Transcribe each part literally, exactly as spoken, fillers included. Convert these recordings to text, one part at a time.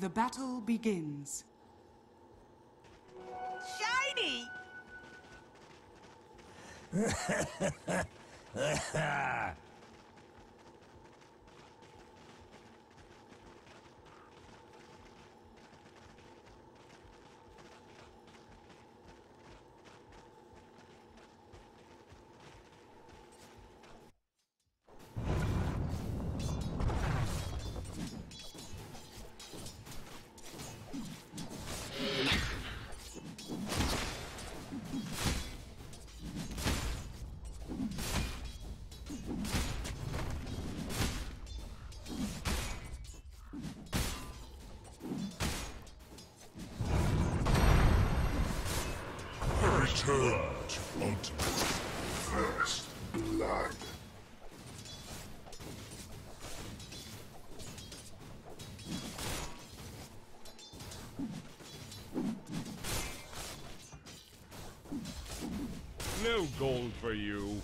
The battle begins. Shiny! Turn to ultimate first blood. No gold for you.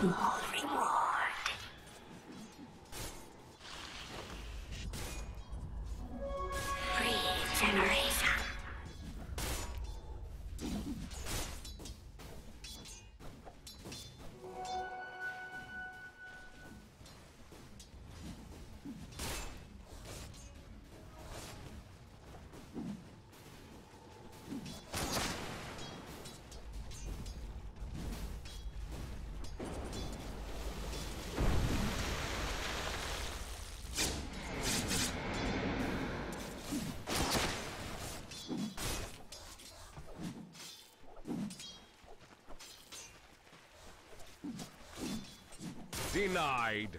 Small reward. Regeneration. Denied.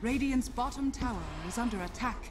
Radiant's bottom tower is under attack.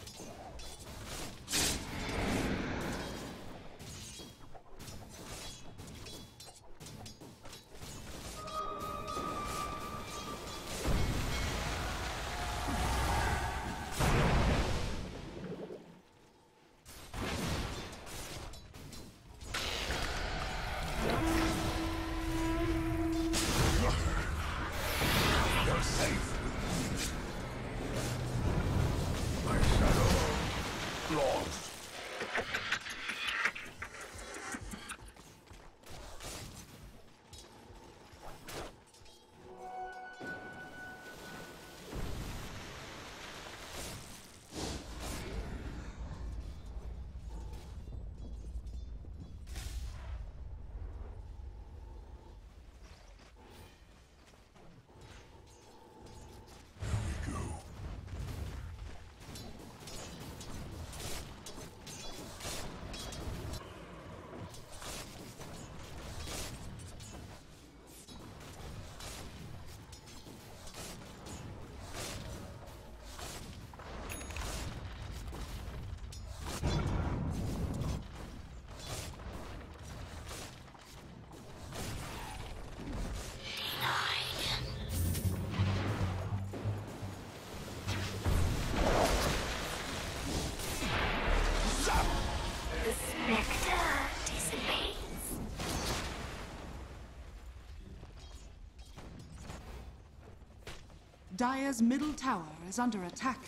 Dyer's middle tower is under attack.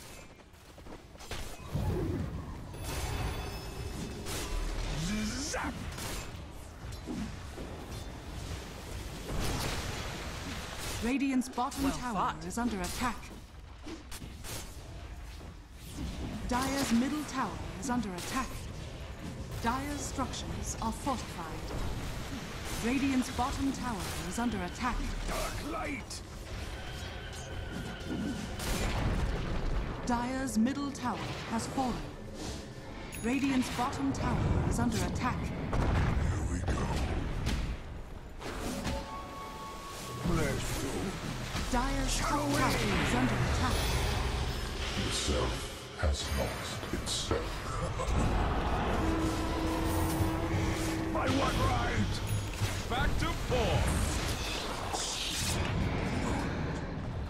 Zap! Radiant's bottom well tower fought. is under attack. Dyer's middle tower is under attack. Dyer's structures are fortified. Radiant's bottom tower is under attack. Dark light! Dyer's middle tower has fallen. Radiant's bottom tower is under attack. Here we go. Bless you. Dyer's top tower is under attack. Itself has lost itself. My one right! Back to forth.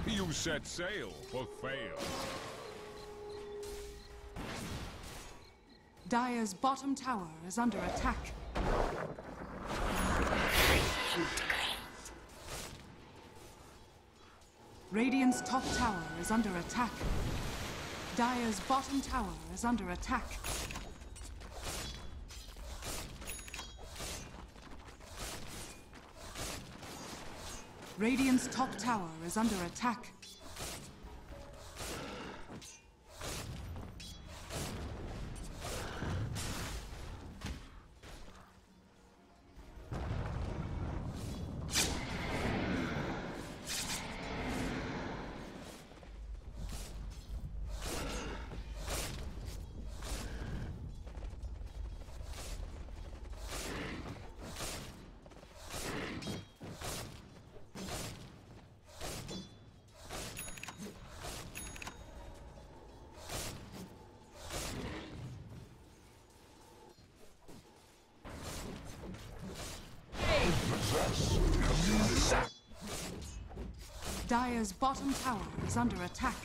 You set sail for fail. Dyer's bottom tower is under attack. Radiant's top tower is under attack. Dyer's bottom tower is under attack. Radiant's top tower is under attack. Dyer's bottom tower is under attack.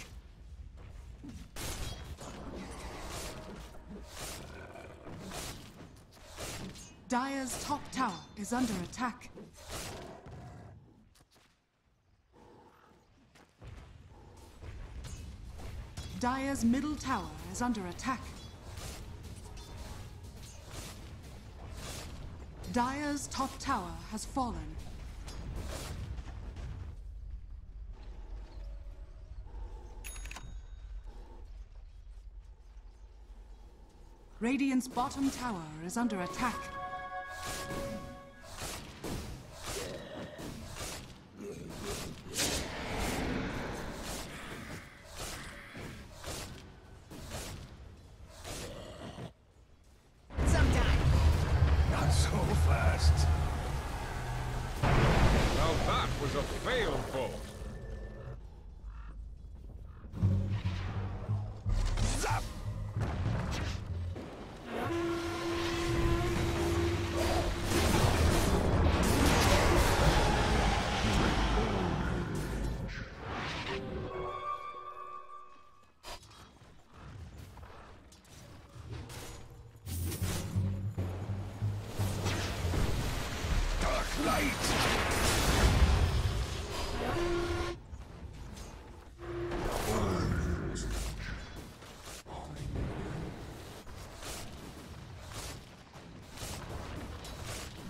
Dyer's top tower is under attack. Dyer's middle tower is under attack. Dyer's top tower has fallen. Radiant's bottom tower is under attack. Sometime. Not so fast. Now that was a failed vote.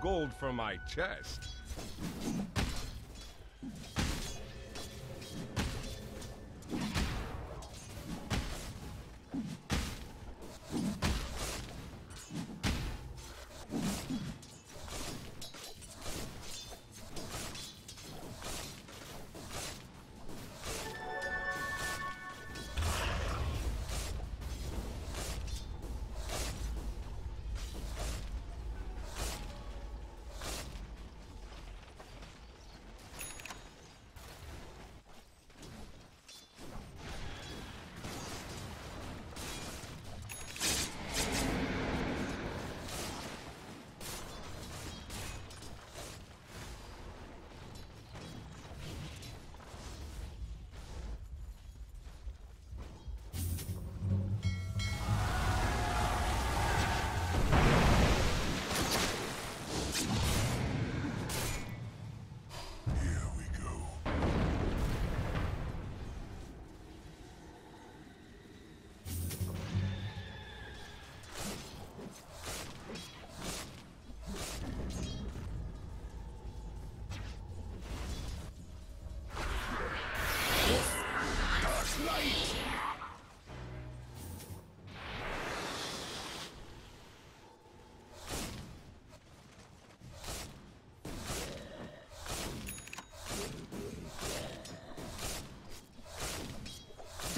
gold from my chest.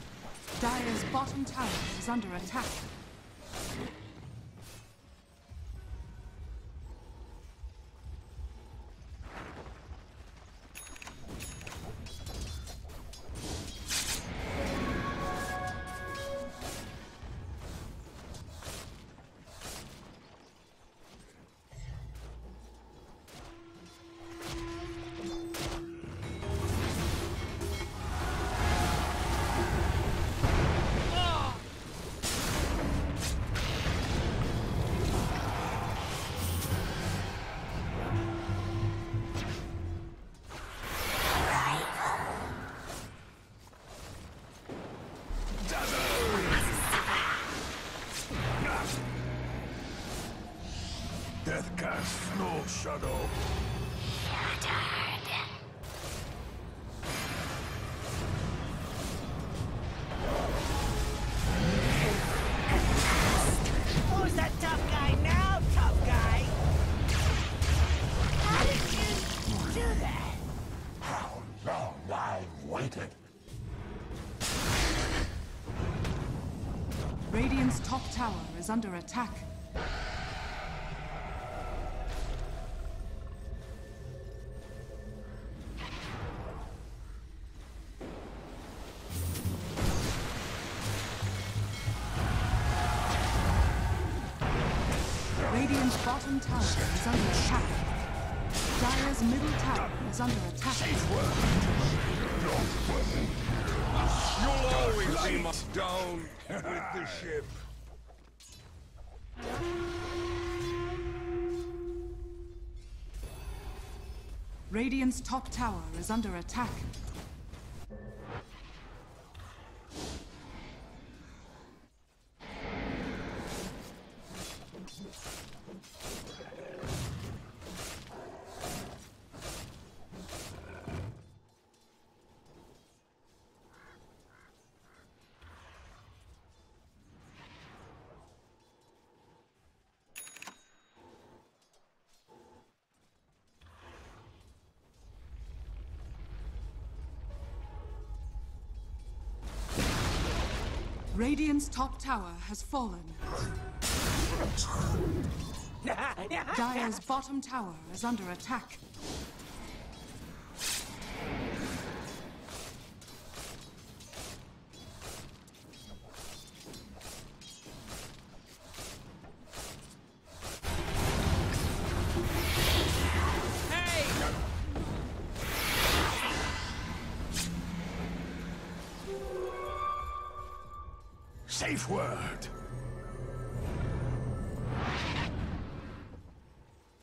Dire's bottom tower is under attack. Shadow. Who's that tough guy now, tough guy? How did you do that? How long I've waited. Dyer's top tower is under attack. Radiant's bottom tower is under attack. Dyer's middle tower is under attack. You'll always be my down with the ship. Radiant's top tower is under attack. Radiant's top tower has fallen. Dire's bottom tower is under attack. Safe word.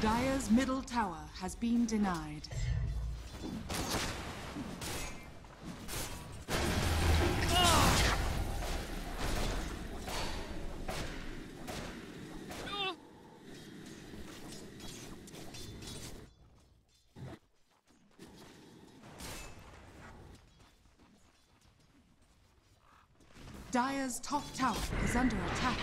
Dire's middle tower has been denied. Dire's top tower is under attack.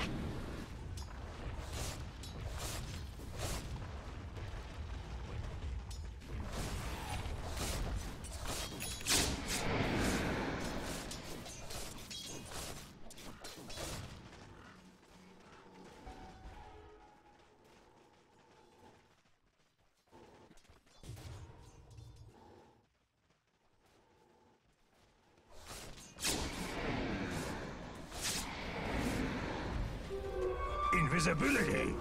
Invisibility!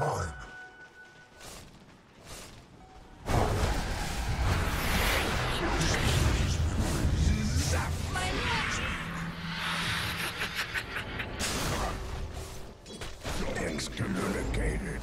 Mine. Excommunicated.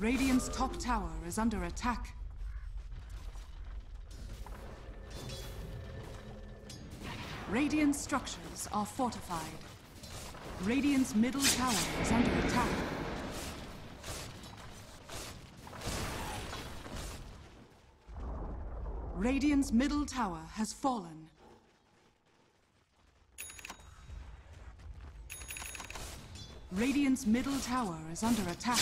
Radiant's middle tower is under attack. Radiant's top tower is under attack. Radiant structures are fortified. Radiant's middle tower is under attack. Radiant's middle tower has fallen. Radiant's middle tower is under attack.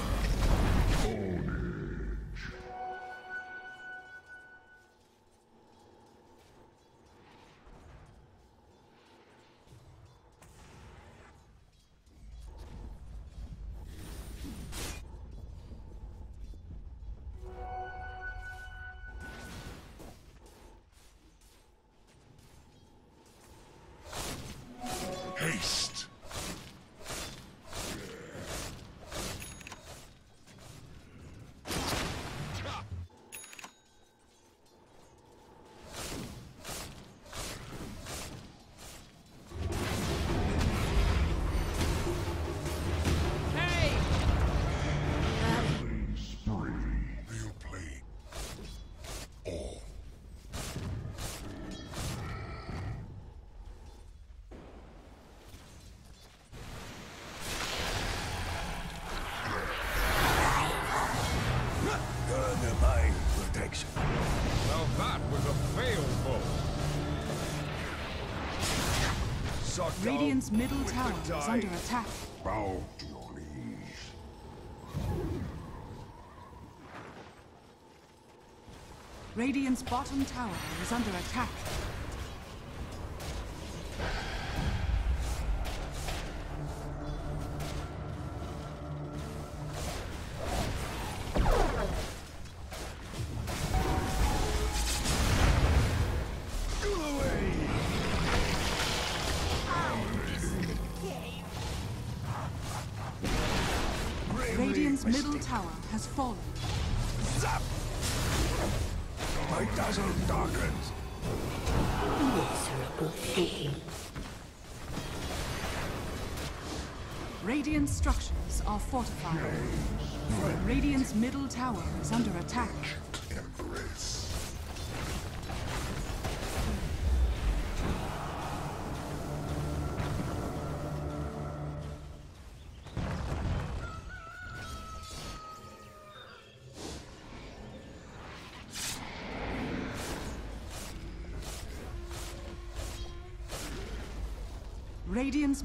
Radiant's middle tower is under attack. Bow to your knees. Radiant's bottom tower is under attack. Radiant's middle tower has fallen. Zap! My dazzle darkens. Miserable thing. Radiant structures are fortified. Radiant's middle tower is under attack. Radiant's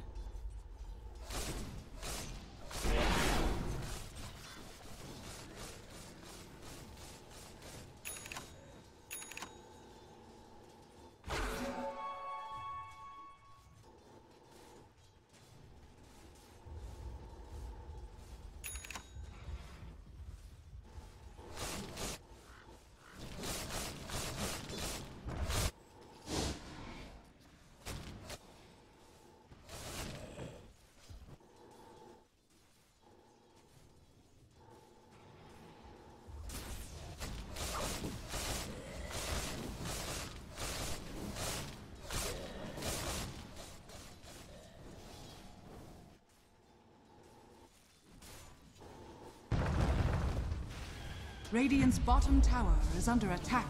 Radiant's bottom tower is under attack.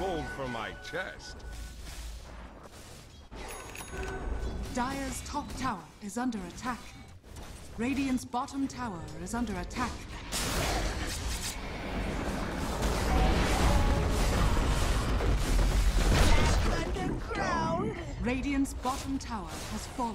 Gold for my chest. Dire's top tower is under attack. Radiant's bottom tower is under attack. Underground. Radiant's bottom tower has fallen.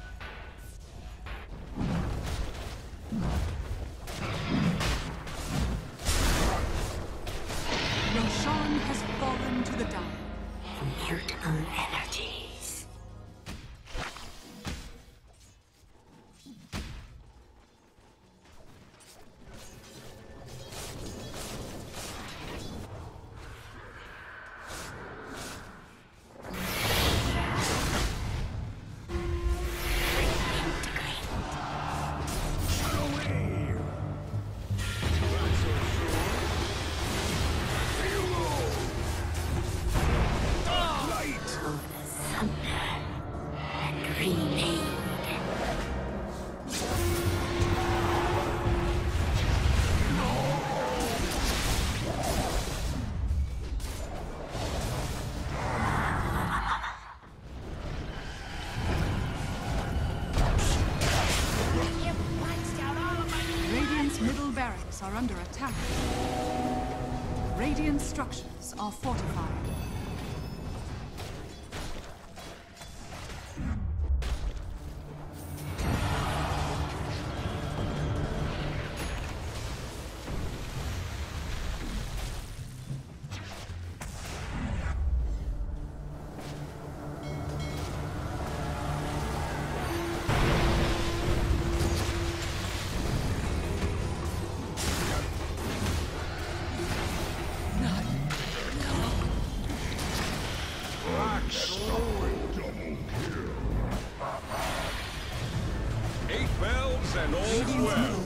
Roshan has fallen to the Dire. Mutable energies. Are under attack. Radiant structures are fortified. yourselves and all well.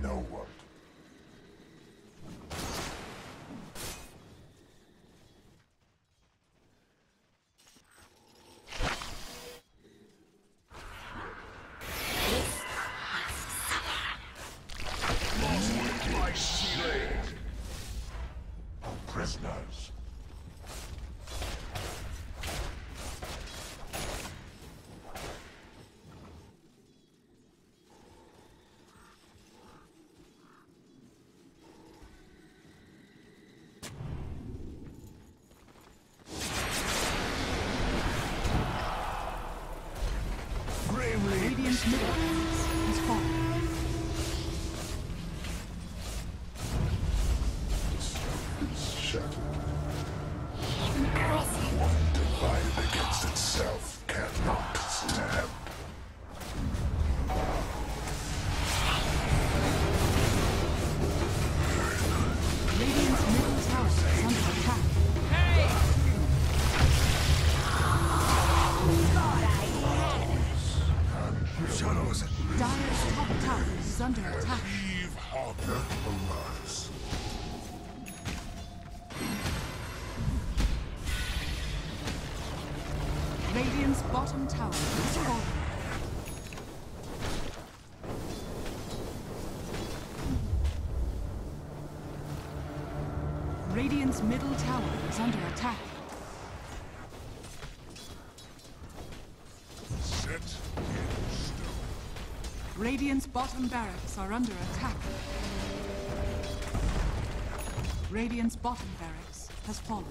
No word. Lost my slave. Prisoners. Radiant's bottom tower is falling. Radiant's middle tower is under attack. Set in stone. Radiant's bottom barracks are under attack. Radiant's bottom barracks has fallen.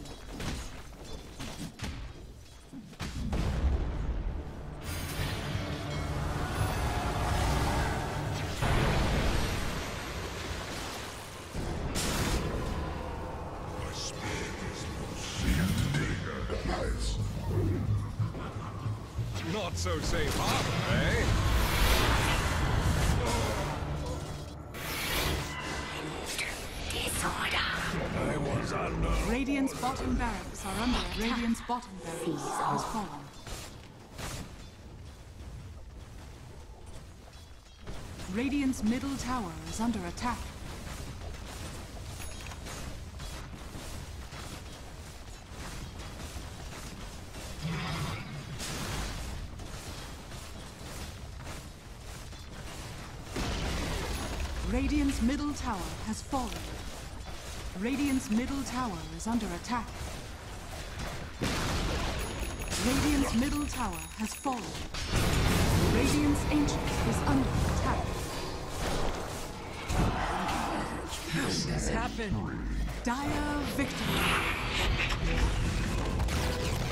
Not so safe harbor, eh? Disorder. I was under. Radiant's bottom barracks are under. Radiant's bottom barracks has fallen. Radiant's middle tower is under attack. Radiant's middle tower has fallen. Radiant's middle tower is under attack. Radiant's middle tower has fallen. Radiant's ancient is under attack. How did this happen? Dire victory.